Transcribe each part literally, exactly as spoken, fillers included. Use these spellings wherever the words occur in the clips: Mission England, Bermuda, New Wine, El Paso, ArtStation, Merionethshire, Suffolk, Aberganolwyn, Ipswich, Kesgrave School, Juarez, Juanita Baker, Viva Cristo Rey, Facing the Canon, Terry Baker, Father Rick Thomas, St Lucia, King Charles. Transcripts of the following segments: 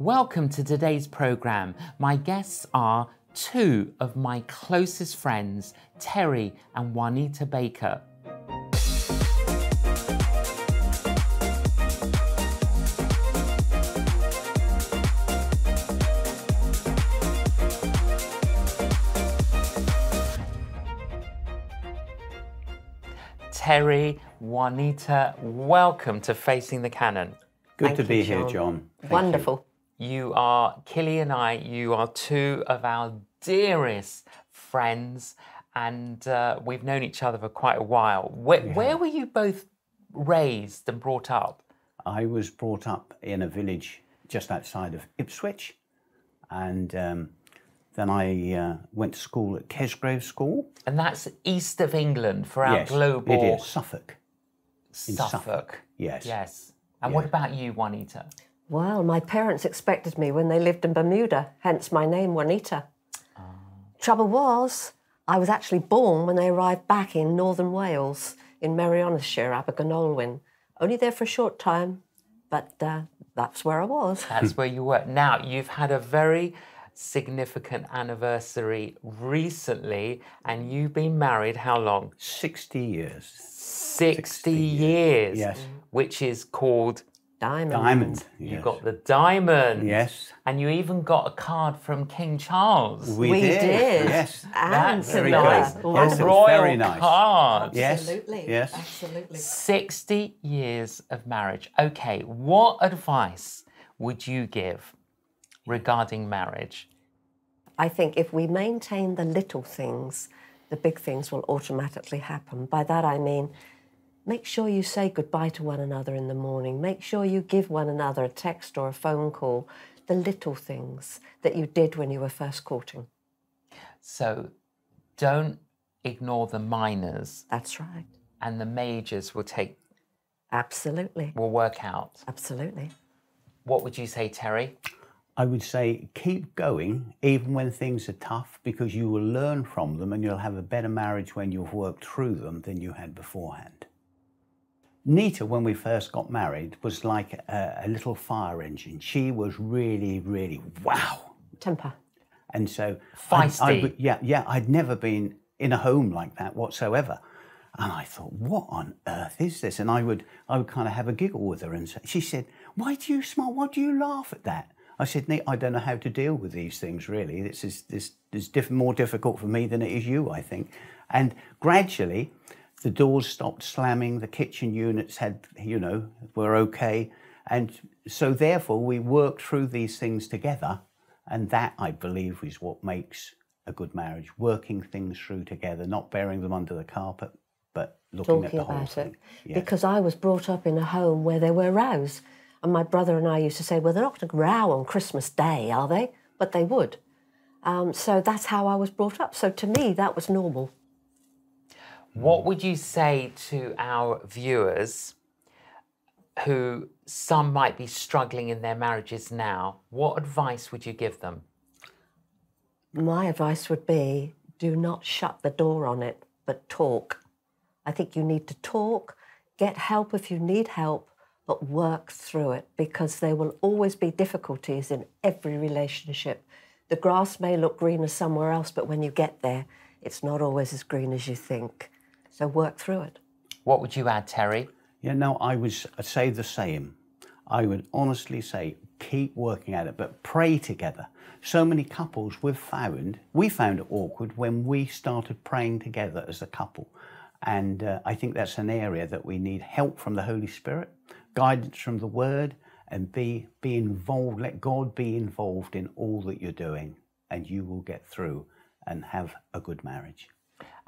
Welcome to today's programme. My guests are two of my closest friends, Terry and Juanita Baker. Terry, Juanita, welcome to Facing the Canon. Good Thank to you, be John. here, John. Thank Wonderful. You. you are, Killy and I, you are two of our dearest friends, and uh, we've known each other for quite a while. Where, yeah. where were you both raised and brought up? I was brought up in a village just outside of Ipswich, and um, then I uh, went to school at Kesgrave School. And that's east of England for our yes, global... Yes, it is. Suffolk. In Suffolk. Suffolk. Yes. Yes. And yes. what about you, Juanita? Well, my parents expected me when they lived in Bermuda, hence my name, Juanita. Oh. Trouble was, I was actually born when they arrived back in northern Wales, in Merionethshire, Aberganolwyn. Only there for a short time, but uh, that's where I was. That's where you were. Now, you've had a very... significant anniversary recently, and you've been married how long? sixty years. sixty, sixty years. years. Yes. Which is called... Diamond. Diamond, yes. You got the diamond. Yes. And you even got a card from King Charles. We, we did. did. Yes. That's very nice. Good. Yes, a royal very nice. card. Absolutely. Yes. Absolutely. sixty years of marriage. Okay, what advice would you give regarding marriage? I think if we maintain the little things, the big things will automatically happen. By that I mean, make sure you say goodbye to one another in the morning. Make sure you give one another a text or a phone call. The little things that you did when you were first courting. So don't ignore the minors. That's right. And the majors will take... Absolutely. Will work out. Absolutely. What would you say, Terry? I would say keep going even when things are tough, because you will learn from them and you'll have a better marriage when you've worked through them than you had beforehand. Nita, when we first got married, was like a, a little fire engine. She was really, really, wow. Temper. And so... Feisty. I, I, yeah, yeah, I'd never been in a home like that whatsoever. And I thought, what on earth is this? And I would, I would kind of have a giggle with her, and she said, why do you smile? Why do you laugh at that? I said, Nick, I don't know how to deal with these things, really. This is, this is diff more difficult for me than it is you, I think. And gradually, the doors stopped slamming, the kitchen units had, you know, were okay. And so therefore, we worked through these things together. And that, I believe, is what makes a good marriage, working things through together, not burying them under the carpet, but looking Talking at the whole about thing. It. Yeah. Because I was brought up in a home where there were rows. And my brother and I used to say, well, they're not going to row on Christmas Day, are they? But they would. Um, so that's how I was brought up. So to me, that was normal. What would you say to our viewers who some might be struggling in their marriages now? What advice would you give them? My advice would be, do not shut the door on it, but talk. I think you need to talk, get help if you need help, but work through it, because there will always be difficulties in every relationship. The grass may look greener somewhere else, but when you get there, it's not always as green as you think. So work through it. What would you add, Terry? Yeah, no, I would say the same. I would honestly say keep working at it, but pray together. So many couples we've found, we found it awkward when we started praying together as a couple. And uh, I think that's an area that we need help from the Holy Spirit, guidance from the Word, and be, be involved. Let God be involved in all that you're doing, and you will get through and have a good marriage.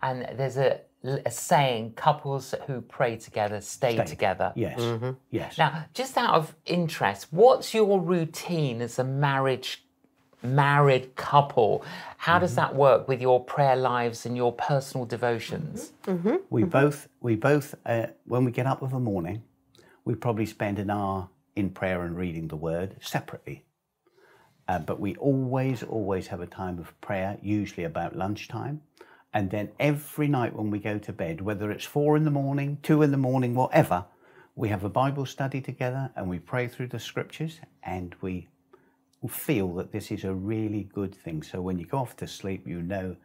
And there's a, a saying, couples who pray together stay, stay. together. Yes, mm-hmm. yes. Now, just out of interest, what's your routine as a marriage married couple? How mm-hmm. does that work with your prayer lives and your personal devotions? Mm-hmm. Mm-hmm. We mm-hmm. both, we both uh, when we get up in the morning, we probably spend an hour in prayer and reading the Word separately. Uh, but we always, always have a time of prayer, usually about lunchtime. And then every night when we go to bed, whether it's four in the morning, two in the morning, whatever, we have a Bible study together and we pray through the scriptures and we feel that this is a really good thing. So when you go off to sleep, you know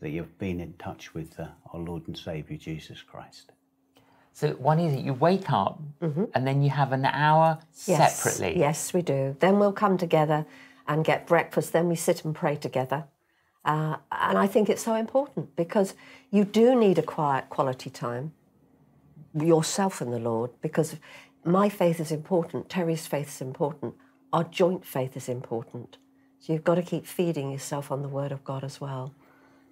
that you've been in touch with uh, our Lord and Saviour, Jesus Christ. So one is that you wake up mm-hmm. and then you have an hour yes. separately. Yes, we do. Then we'll come together and get breakfast. Then we sit and pray together. Uh, and I think it's so important because you do need a quiet quality time, yourself and the Lord, because my faith is important, Terry's faith is important, our joint faith is important. So you've got to keep feeding yourself on the Word of God as well.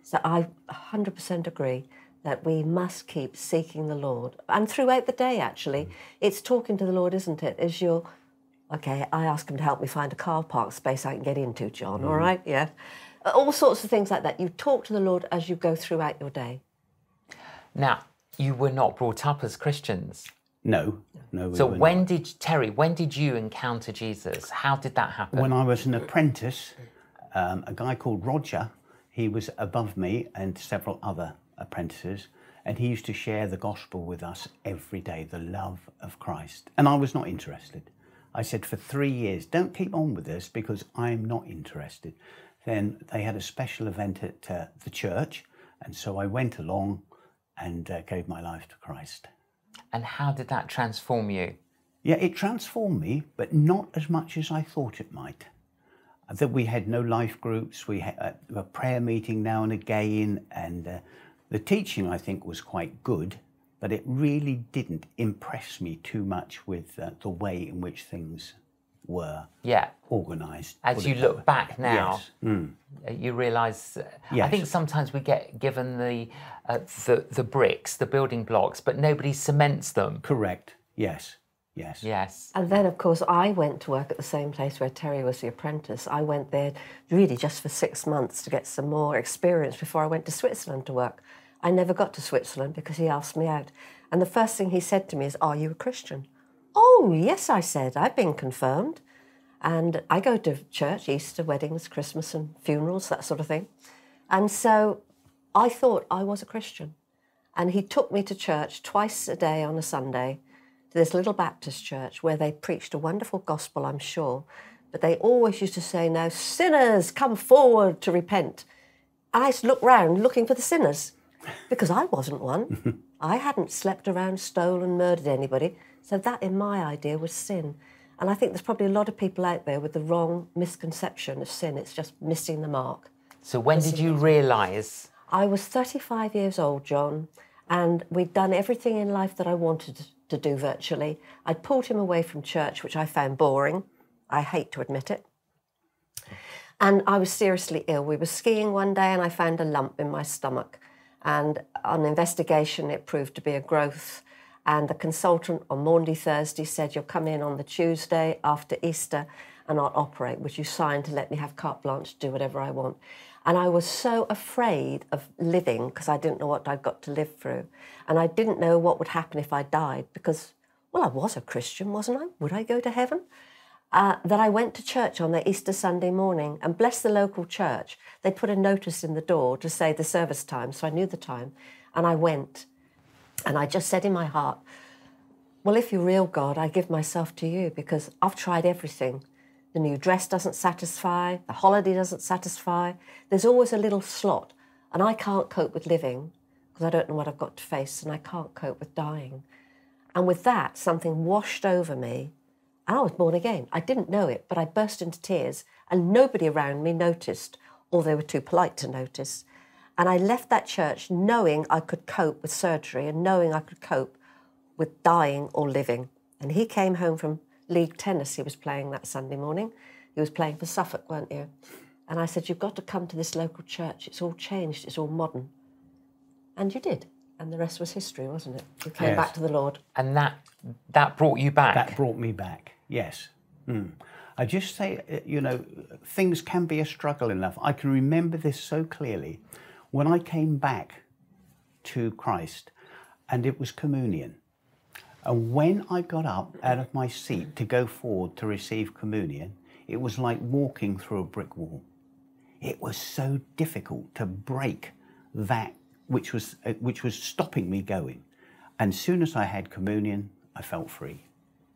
So I one hundred percent agree that we must keep seeking the Lord. And throughout the day, actually, it's talking to the Lord, isn't it? Is your, okay, I ask him to help me find a car park space I can get into, John, mm. all right? Yeah. All sorts of things like that. You talk to the Lord as you go throughout your day. Now, you were not brought up as Christians. No, no. We so were when not. did, Terry, when did you encounter Jesus? How did that happen? When I was an apprentice, um, a guy called Roger, he was above me and several other apprentices, and he used to share the gospel with us every day, the love of Christ. And I was not interested. I said for three years, don't keep on with this because I'm not interested. Then they had a special event at uh, the church, and so I went along and uh, gave my life to Christ. And how did that transform you? Yeah, it transformed me, but not as much as I thought it might. That we had no life groups, we had a prayer meeting now and again, and uh, the teaching, I think, was quite good, but it really didn't impress me too much with uh, the way in which things were yeah. organised. As you look back now, yes. mm. you realise, uh, yes. I think sometimes we get given the, uh, the the bricks, the building blocks, but nobody cements them. Correct, yes, yes. yes. And then, of course, I went to work at the same place where Terry was the apprentice. I went there really just for six months to get some more experience before I went to Switzerland to work. I never got to Switzerland because he asked me out. And the first thing he said to me is, are you a Christian? Oh, yes, I said, I've been confirmed. And I go to church, Easter, weddings, Christmas and funerals, that sort of thing. And so I thought I was a Christian. And he took me to church twice a day on a Sunday to this little Baptist church where they preached a wonderful gospel, I'm sure. But they always used to say, now, sinners, come forward to repent. I used to look round looking for the sinners because I wasn't one. I hadn't slept around, stolen, murdered anybody. So that, in my idea, was sin. And I think there's probably a lot of people out there with the wrong misconception of sin. It's just missing the mark. So when missing did you realise? I was thirty-five years old, John, and we'd done everything in life that I wanted to do virtually. I'd pulled him away from church, which I found boring. I hate to admit it. And I was seriously ill. We were skiing one day and I found a lump in my stomach. And on investigation, it proved to be a growth. And the consultant on Maundy Thursday said, you'll come in on the Tuesday after Easter and I'll operate. Would you sign to let me have carte blanche, do whatever I want? And I was so afraid of living because I didn't know what I'd got to live through. And I didn't know what would happen if I died because, well, I was a Christian, wasn't I? Would I go to heaven? Uh, that I went to church on the Easter Sunday morning and bless the local church. They put a notice in the door to say the service time, so I knew the time. And I went. And I just said in my heart, well, if you're real, God, I give myself to you because I've tried everything. The new dress doesn't satisfy, the holiday doesn't satisfy. There's always a little slot, and I can't cope with living because I don't know what I've got to face, and I can't cope with dying. And with that, something washed over me, and I was born again. I didn't know it, but I burst into tears, and nobody around me noticed, or they were too polite to notice. And I left that church knowing I could cope with surgery and knowing I could cope with dying or living. And he came home from league tennis. He was playing that Sunday morning. He was playing for Suffolk, weren't you? And I said, you've got to come to this local church. It's all changed. It's all modern. And you did. And the rest was history, wasn't it? You came yes. back to the Lord. And that, that brought you back. That brought me back, yes. Mm. I just say, you know, things can be a struggle in life. I can remember this so clearly. When I came back to Christ, and it was communion, and when I got up out of my seat to go forward to receive communion, it was like walking through a brick wall. It was so difficult to break that which was, which was stopping me going. And as soon as I had communion, I felt free.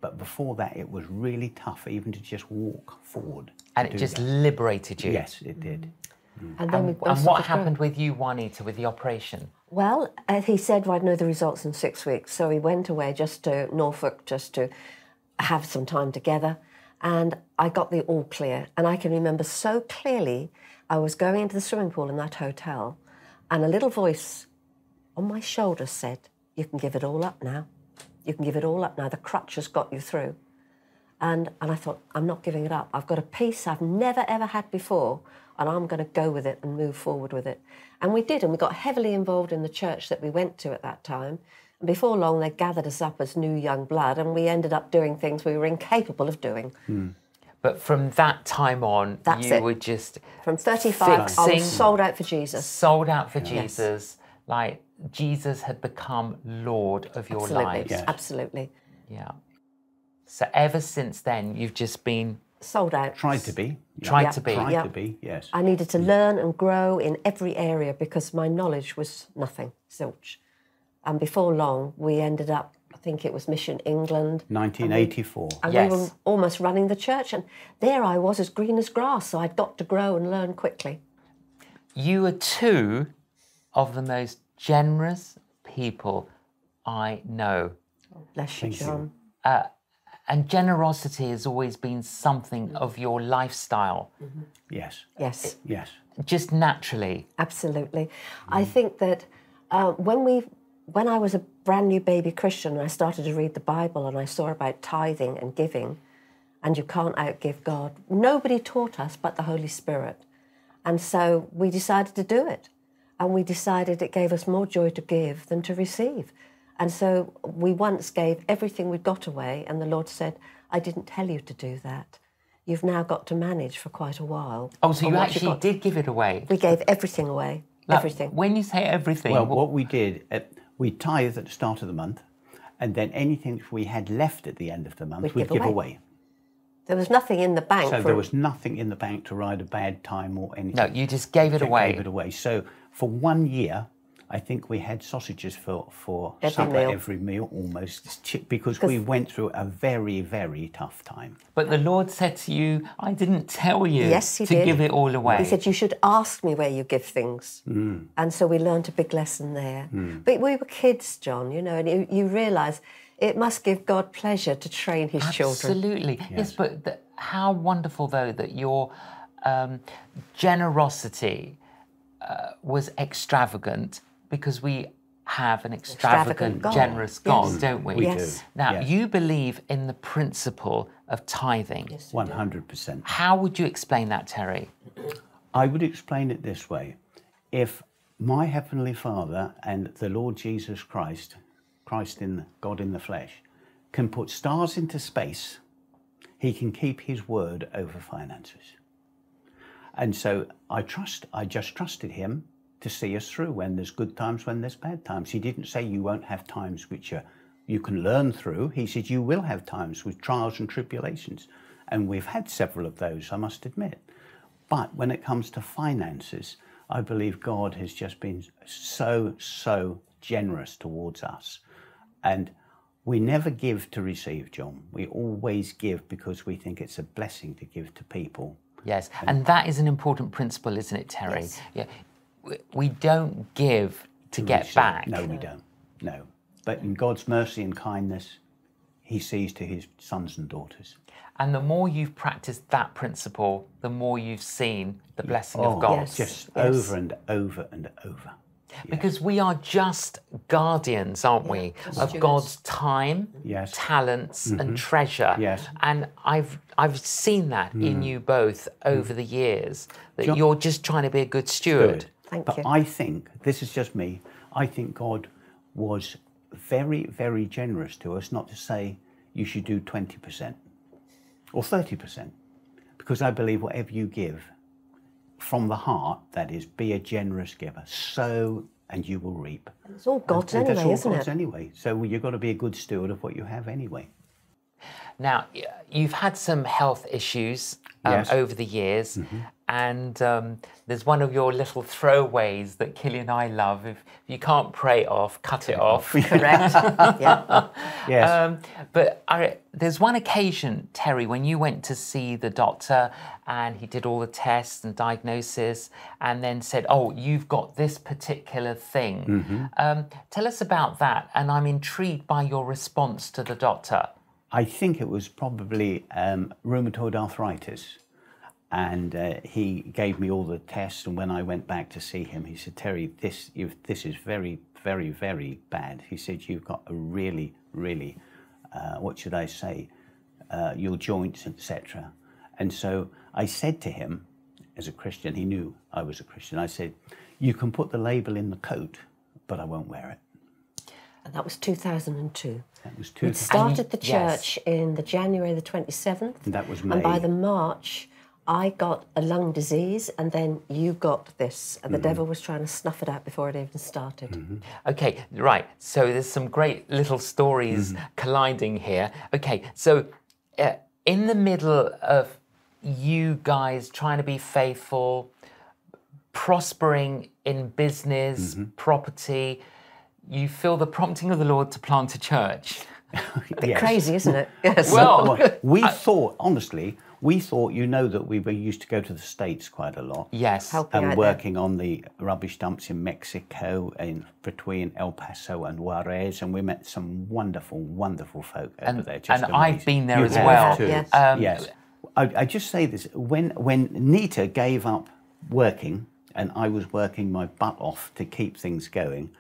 But before that, it was really tough even to just walk forward. And it just that. liberated you. Yes, it did. Mm. And, then and, and what happened through. with you, Juanita, with the operation? Well, uh, he said, well, I'd know the results in six weeks. So he went away just to Norfolk, just to have some time together. And I got the all clear. And I can remember so clearly, I was going into the swimming pool in that hotel, and a little voice on my shoulder said, you can give it all up now. You can give it all up now. The crutch has got you through. And, and I thought, I'm not giving it up. I've got a piece I've never, ever had before, and I'm going to go with it and move forward with it. And we did, and we got heavily involved in the church that we went to at that time. And before long, they gathered us up as new young blood, and we ended up doing things we were incapable of doing. Hmm. But from that time on, That's you it. were just... From thirty-five, fixing, I was sold out for Jesus. Sold out for yeah. Jesus. Yes. Like, Jesus had become Lord of your absolutely. life. Yes. Absolutely. Yeah. So ever since then, you've just been... Sold out. Tried to be. Yeah. Tried yeah. to be. Tried yeah. to be, yes. I needed to yeah. learn and grow in every area because my knowledge was nothing, zilch. And before long, we ended up, I think it was Mission England. nineteen eighty-four. And we, and yes. we were almost running the church. And there I was as green as grass, so I'd got to grow and learn quickly. You are two of the most generous people I know. Oh, bless you, John. You. Uh, And generosity has always been something of your lifestyle. Mm-hmm. Yes. Yes. Yes. Just naturally. Absolutely. Mm-hmm. I think that uh, when we, when I was a brand new baby Christian and I started to read the Bible and I saw about tithing and giving, and you can't outgive God, nobody taught us but the Holy Spirit. And so we decided to do it. And we decided it gave us more joy to give than to receive. And so we once gave everything we got away, and the Lord said, I didn't tell you to do that. You've now got to manage for quite a while. Oh, so you actually did give it away? We gave everything away, like, everything. When you say everything... Well, what we did, uh, we tithed at the start of the month, and then anything we had left at the end of the month, we'd, we'd give, give away. away. There was nothing in the bank. So for... there was nothing in the bank to ride a bad time or anything. No, you just gave it just away. gave it away. So for one year... I think we had sausages for, for every supper, meal. every meal almost, because we went through a very, very tough time. But the Lord said to you, I didn't tell you yes, he to did. give it all away. He said, you should ask me where you give things. Mm. And so we learned a big lesson there. Mm. But we were kids, John, you know, and you, you realise it must give God pleasure to train his Absolutely. children. Absolutely. Yes, yes but the, how wonderful, though, that your um, generosity uh, was extravagant, because we have an extravagant, extravagant God. generous God, yes. don't we? We yes. do. Now, yes. you believe in the principle of tithing. Yes, one hundred percent. How would you explain that, Terry? I would explain it this way. If my Heavenly Father and the Lord Jesus Christ, Christ in God in the flesh, can put stars into space, he can keep his word over finances. And so I trust, I just trusted him to see us through when there's good times, when there's bad times. He didn't say you won't have times which are, you can learn through. He said you will have times with trials and tribulations. And we've had several of those, I must admit. But when it comes to finances, I believe God has just been so, so generous towards us. And we never give to receive, John. We always give because we think it's a blessing to give to people. Yes, and, and that is an important principle, isn't it, Terry? Yes. Yeah. We don't give to get back. No, we don't. No. But in God's mercy and kindness, he sees to his sons and daughters. And the more you've practiced that principle, the more you've seen the blessing oh, of God. Yes. Just yes. over and over and over. Yes. Because we are just guardians, aren't yeah, we, of students. God's time, yes. talents mm-hmm. and treasure. Yes. And I've, I've seen that mm. in you both over mm. the years, that John, you're just trying to be a good steward. Good. Thank but you. I think, this is just me, I think God was very, very generous to us, not to say you should do twenty percent or thirty percent, because I believe whatever you give from the heart, that is, be a generous giver, sow and you will reap. And it's all God's and, anyway, and that's all God's it? anyway. So you've got to be a good steward of what you have anyway. Now, you've had some health issues um, yes. over the years. Mm-hmm. And um, there's one of your little throwaways that Killy and I love. If you can't pray off, cut it off. Correct. Yeah. Yes. Um, but I, there's one occasion, Terry, when you went to see the doctor and he did all the tests and diagnosis and then said, oh, you've got this particular thing. Mm-hmm. um, tell us about that. And I'm intrigued by your response to the doctor. I think it was probably um, rheumatoid arthritis. And uh, he gave me all the tests, and when I went back to see him, he said, Terry, this you've, this is very, very, very bad. He said, you've got a really, really, uh, what should I say, uh, your joints, et cetera. And so I said to him, as a Christian, he knew I was a Christian, I said, you can put the label in the coat, but I won't wear it. And that was two thousand two. That was two thousand two. It started the church yes. in the January the twenty-seventh. And that was May. And by the March, I got a lung disease, and then you got this, and the mm-hmm. devil was trying to snuff it out before it even started. Mm-hmm. Okay, right, so there's some great little stories mm-hmm. colliding here. Okay, so uh, in the middle of you guys trying to be faithful, prospering in business, mm-hmm. property, you feel the prompting of the Lord to plant a church. Yes. Crazy, isn't it? Yes. Well, well we I, thought, honestly, we thought, you know, that we were used to go to the States quite a lot. Yes. Helping and working there. On the rubbish dumps in Mexico, in between El Paso and Juarez, and we met some wonderful, wonderful folk and, over there. Just and amazing. I've been there you as well. Too. Yes. Um, yes. I, I just say this, when, when Nita gave up working, and I was working my butt off to keep things going,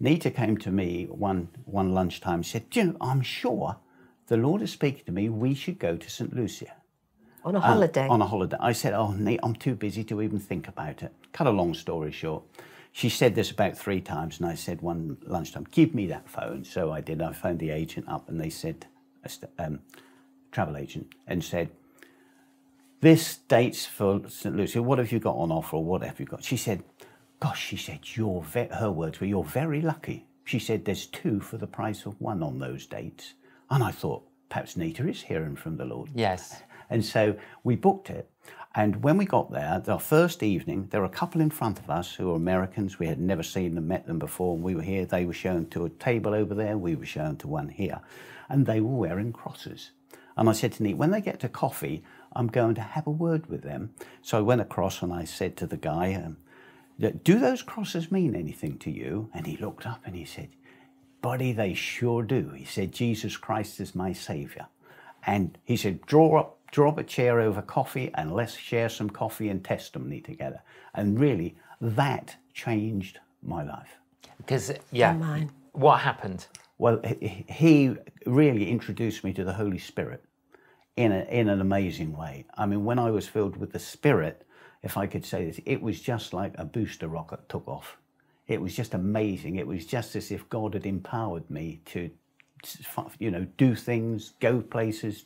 Nita came to me one, one lunchtime and said, do you know, I'm sure the Lord is speaking to me, we should go to St Lucia. On a holiday. Um, on a holiday. I said, oh, Nate, I'm too busy to even think about it. Cut a long story short. She said this about three times, and I said one lunchtime, give me that phone. So I did. I phoned the agent up, and they said, um, travel agent, and said, this dates for St Lucia. What have you got on offer, or what have you got? She said, gosh, she said, you're ve her words were, you're very lucky. She said, there's two for the price of one on those dates. And I thought, perhaps Nita is hearing from the Lord. Yes. And so we booked it. And when we got there, our first evening, there were a couple in front of us who were Americans. We had never seen them, met them before. We were here. They were shown to a table over there. We were shown to one here. And they were wearing crosses. And I said to Nita, when they get to coffee, I'm going to have a word with them. So I went across and I said to the guy, um, do those crosses mean anything to you? And he looked up and he said, buddy, they sure do. He said, Jesus Christ is my saviour. And he said, draw up Draw up a chair over coffee and let's share some coffee and testimony together. And really, that changed my life. Because, yeah, and mine. What happened? Well, he really introduced me to the Holy Spirit in, a, in an amazing way. I mean, when I was filled with the Spirit, if I could say this, it was just like a booster rocket took off. It was just amazing. It was just as if God had empowered me to, you know, do things, go places.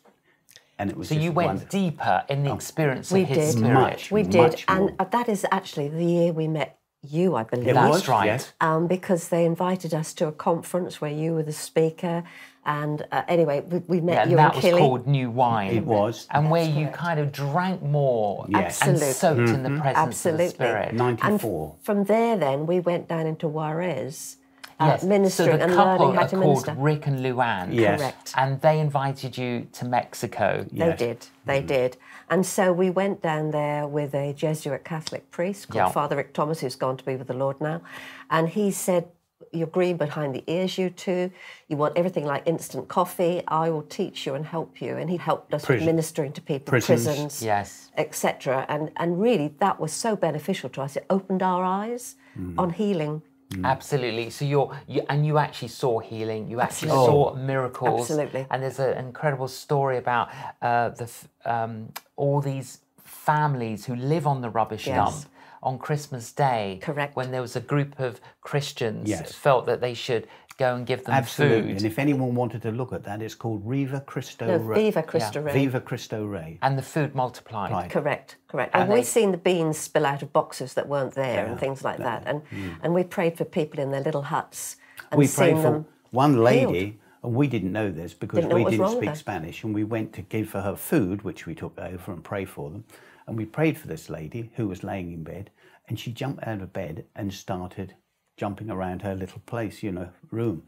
And it was so you went wonderful. Deeper in the oh, experience we of his did. Spirit. Much, we did, much and more. That is actually the year we met you, I believe. It That's was, right. Yes. Um, because they invited us to a conference where you were the speaker, and uh, anyway, we, we met yeah, and you and Killy. That was called New Wine. It was. And That's where correct. You kind of drank more yes. and soaked mm-hmm. in the presence Absolutely. Of the Spirit. ninety-four. And from there then, we went down into Juarez. Yes. Ministering so the and couple how to are called minister. Rick and Luann. Yes. Correct. And they invited you to Mexico. Yes. They did. They mm-hmm. did. And so we went down there with a Jesuit Catholic priest called yep. Father Rick Thomas, who's gone to be with the Lord now. And he said, you're green behind the ears, you two. You want everything like instant coffee. I will teach you and help you. And he helped us Prison. With ministering to people, prisons, prisons yes. et cetera. And, and really, that was so beneficial to us. It opened our eyes mm-hmm. on healing. Mm. Absolutely. So you're, you, and you actually saw healing. You actually Absolutely. Saw miracles. Absolutely. And there's an incredible story about uh, the um, all these families who live on the rubbish yes. dump on Christmas Day. Correct. When there was a group of Christians yes. that felt that they should go and give them Absolutely. Food. And if anyone wanted to look at that, it's called Viva Cristo no, Rey. Viva Cristo yeah. Rey. Viva Cristo Rey. And the food multiplied. Right. Correct, correct. And, and we've seen the beans spill out of boxes that weren't there yeah, and things like that. that. And mm. and we prayed for people in their little huts. And we prayed for one lady And we didn't know this because we didn't speak Spanish, and we went to give her food, which we took over and pray for them. And we prayed for this lady who was laying in bed, and she jumped out of bed and started jumping around her little place, you know, room.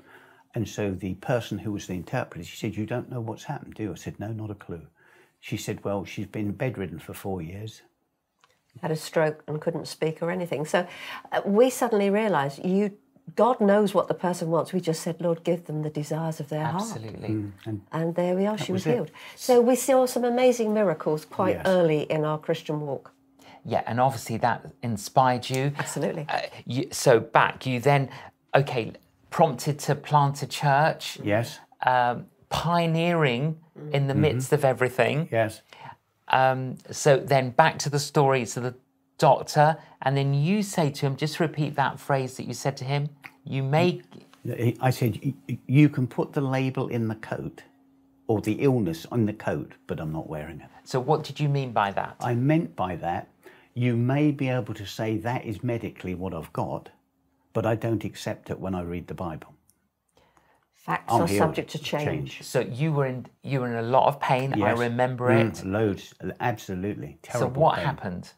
And so the person who was the interpreter, she said, "You don't know what's happened, do you?" I said, "No, not a clue." She said, "Well, she's been bedridden for four years. Had a stroke and couldn't speak or anything." So uh, we suddenly realised you... God knows what the person wants. We just said, "Lord, give them the desires of their heart." Absolutely. Mm, and, and there we are. She was, was healed. So we saw some amazing miracles quite yes. early in our Christian walk. Yeah, and obviously that inspired you. Absolutely. Uh, you, so back, you then, okay, prompted to plant a church. Yes. Um, pioneering in the midst mm-hmm. of everything. Yes. Um, so then back to the story. So the doctor, and then you say to him, just repeat that phrase that you said to him, you may... I said, "You can put the label in the coat, or the illness on the coat, but I'm not wearing it." So what did you mean by that? I meant by that, you may be able to say that is medically what I've got, but I don't accept it when I read the Bible. Facts I'm are subject to change. change. So you were in you were in a lot of pain, yes. I remember mm, it. Loads, absolutely, terrible So what pain. happened?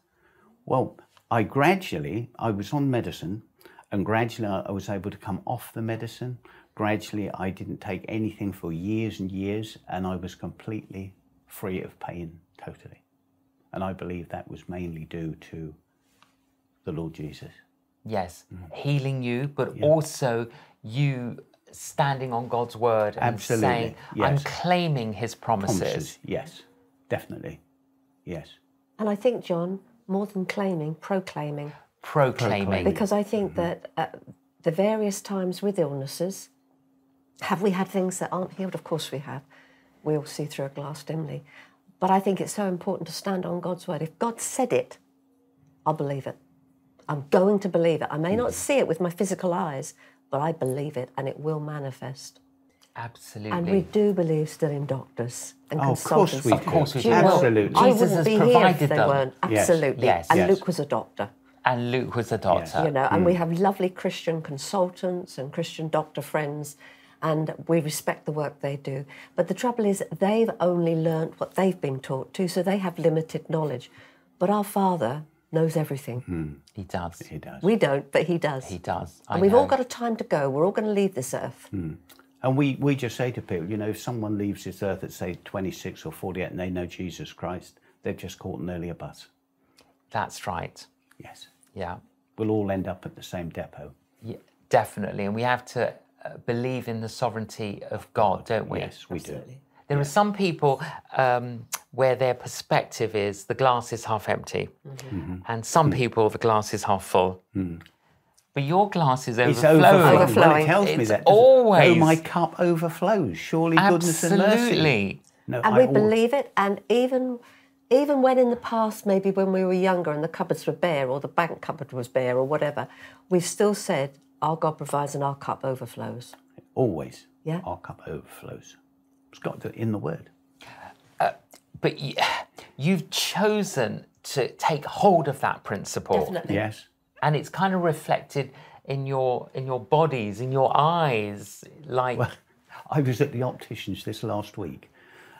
Well, I gradually, I was on medicine, and gradually I was able to come off the medicine. Gradually, I didn't take anything for years and years, and I was completely free of pain, totally. And I believe that was mainly due to the Lord Jesus. Yes, mm. healing you, but yeah. also you standing on God's word and Absolutely. saying, "I'm yes. claiming his promises. promises." Yes, definitely, yes. And I think, John, more than claiming, proclaiming. Proclaiming. Because I think mm-hmm. that at the various times with illnesses, have we had things that aren't healed? Of course we have. We all see through a glass dimly. But I think it's so important to stand on God's word. If God said it, I'll believe it. I'm going to believe it. I may not see it with my physical eyes, but I believe it, and it will manifest. Absolutely. And we do believe still in doctors and oh, consultants. Of course we do. Absolutely. I wouldn't be here if they weren't. Absolutely. Yes. Yes. And yes. Luke was a doctor. And Luke was a doctor. Yes. You know, mm. and we have lovely Christian consultants and Christian doctor friends, and we respect the work they do. But the trouble is they've only learnt what they've been taught to, so they have limited knowledge. But our Father knows everything. Mm. He does. He does. We don't, but he does. He does. I and we've know. all got a time to go. We're all going to leave this earth. Mm. And we, we just say to people, you know, if someone leaves this earth at, say, twenty-six or forty-eight and they know Jesus Christ, they've just caught an earlier bus. That's right. Yes. Yeah. We'll all end up at the same depot. Yeah, definitely. And we have to believe in the sovereignty of God, don't we? Yes, we Absolutely. do. There yes. are some people um, where their perspective is the glass is half empty. Mm-hmm. Mm-hmm. And some mm-hmm. people, the glass is half full. Mm. But your glass is overflowing. It's overflowing. Well, it tells it's me that. Always. Oh, my cup overflows. Surely goodness Absolutely. and mercy. No, and I we always... believe it. And even, even when in the past, maybe when we were younger and the cupboards were bare or the bank cupboard was bare or whatever, we've still said, "Our God provides and our cup overflows." Always. Yeah. Our cup overflows. It's got to, in the word. Uh, but you, you've chosen to take hold of that principle. Definitely. Yes. And it's kind of reflected in your in your bodies, in your eyes, like... Well, I was at the optician's this last week,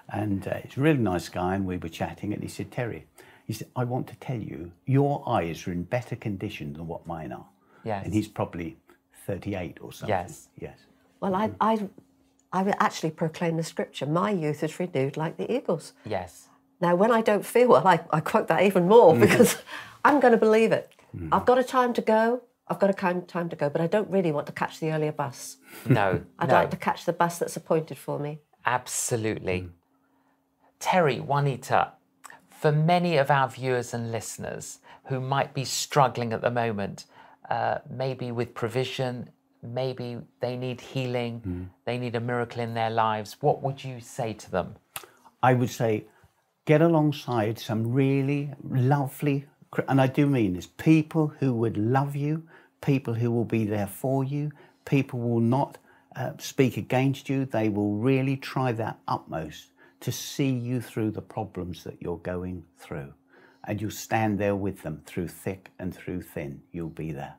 and uh, it's a really nice guy, and we were chatting, and he said, "Terry," he said, "I want to tell you, your eyes are in better condition than what mine are." Yes. And he's probably thirty-eight or something. Yes. Yes. Well, I, I, I actually proclaim the scripture, "My youth is renewed like the eagles." Yes. Now, when I don't feel well, I, I quote that even more because mm. I'm going to believe it. Mm. I've got a time to go, I've got a time to go, but I don't really want to catch the earlier bus. No, I'd no. like to catch the bus that's appointed for me. Absolutely. Mm. Terry, Juanita, for many of our viewers and listeners who might be struggling at the moment, uh, maybe with provision, maybe they need healing, mm. they need a miracle in their lives, what would you say to them? I would say, get alongside some really lovely, and I do mean this, people who would love you, people who will be there for you, people will not uh, speak against you. They will really try their utmost to see you through the problems that you're going through. And you'll stand there with them through thick and through thin. You'll be there.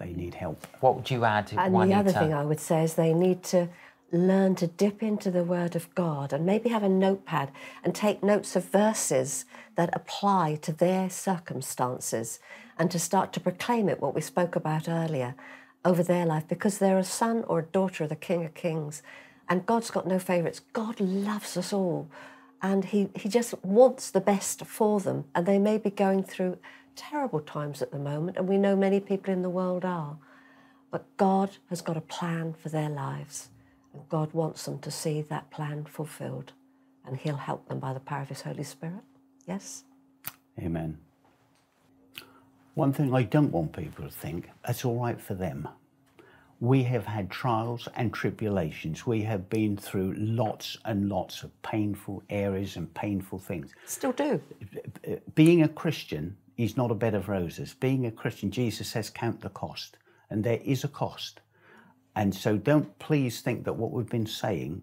They need help. What would you add, Juanita? And the other thing I would say is they need to learn to dip into the Word of God and maybe have a notepad and take notes of verses that apply to their circumstances and to start to proclaim it, what we spoke about earlier, over their life, because they're a son or a daughter of the King of Kings, and God's got no favourites. God loves us all, and he, he just wants the best for them, and they may be going through terrible times at the moment, and we know many people in the world are, but God has got a plan for their lives. God wants them to see that plan fulfilled, and he'll help them by the power of his Holy Spirit. Yes? Amen. One thing I don't want people to think, that's all right for them. We have had trials and tribulations. We have been through lots and lots of painful areas and painful things. Still do. Being a Christian is not a bed of roses. Being a Christian, Jesus says, count the cost. And there is a cost. And so don't please think that what we've been saying,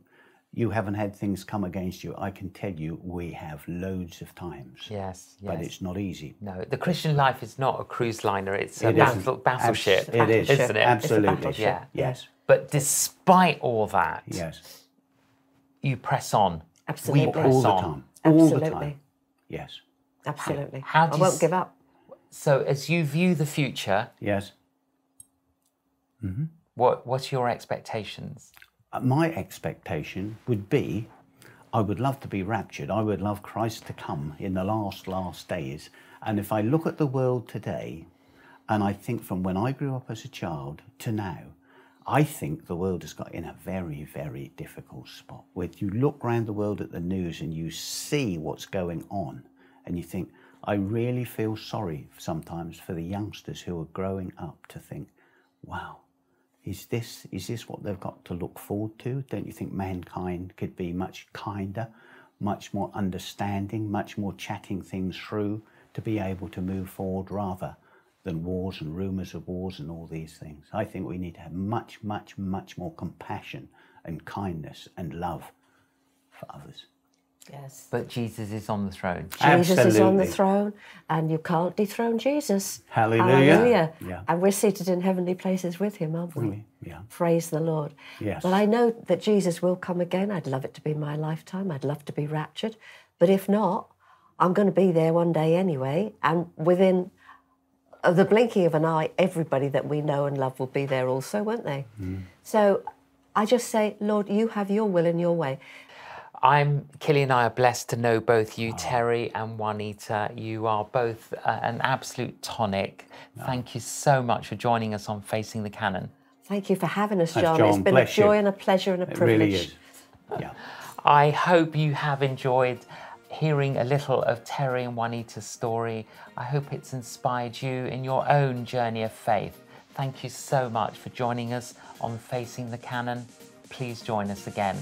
you haven't had things come against you. I can tell you we have loads of times. Yes, yes. But it's not easy. No, the Christian life is not a cruise liner. It's a it battle, battleship, it is. Isn't it? Absolutely. It's a battleship. Yeah. Yes. But despite all that, yes, you press on. Absolutely. We press all on. The time. Absolutely. All the time. Yes. Absolutely. So how do I won't you give up. So as you view the future... Yes. Mm-hmm. What, what are your expectations? My expectation would be, I would love to be raptured. I would love Christ to come in the last, last days. And if I look at the world today, and I think from when I grew up as a child to now, I think the world has got in a very, very difficult spot. When you look around the world at the news and you see what's going on, and you think, I really feel sorry sometimes for the youngsters who are growing up to think, wow, Is this, is this what they've got to look forward to? Don't you think mankind could be much kinder, much more understanding, much more chatting things through to be able to move forward rather than wars and rumours of wars and all these things? I think we need to have much, much, much more compassion and kindness and love for others. Yes. But Jesus is on the throne. Jesus Absolutely. Is on the throne, and you can't dethrone Jesus. Hallelujah. Hallelujah. Yeah. And we're seated in heavenly places with him, aren't we? Yeah. Praise the Lord. Yes. Well, I know that Jesus will come again. I'd love it to be my lifetime. I'd love to be raptured. But if not, I'm going to be there one day anyway, and within the blinking of an eye, everybody that we know and love will be there also, won't they? Mm. So I just say, Lord, you have your will and your way. I'm, Killy and I are blessed to know both you, oh. Terry and Juanita. You are both uh, an absolute tonic. No. Thank you so much for joining us on Facing the Canon. Thank you for having us, John. John. It's been Bless a joy you. And a pleasure and a it privilege. Really is. Yeah. I hope you have enjoyed hearing a little of Terry and Juanita's story. I hope it's inspired you in your own journey of faith. Thank you so much for joining us on Facing the Canon. Please join us again.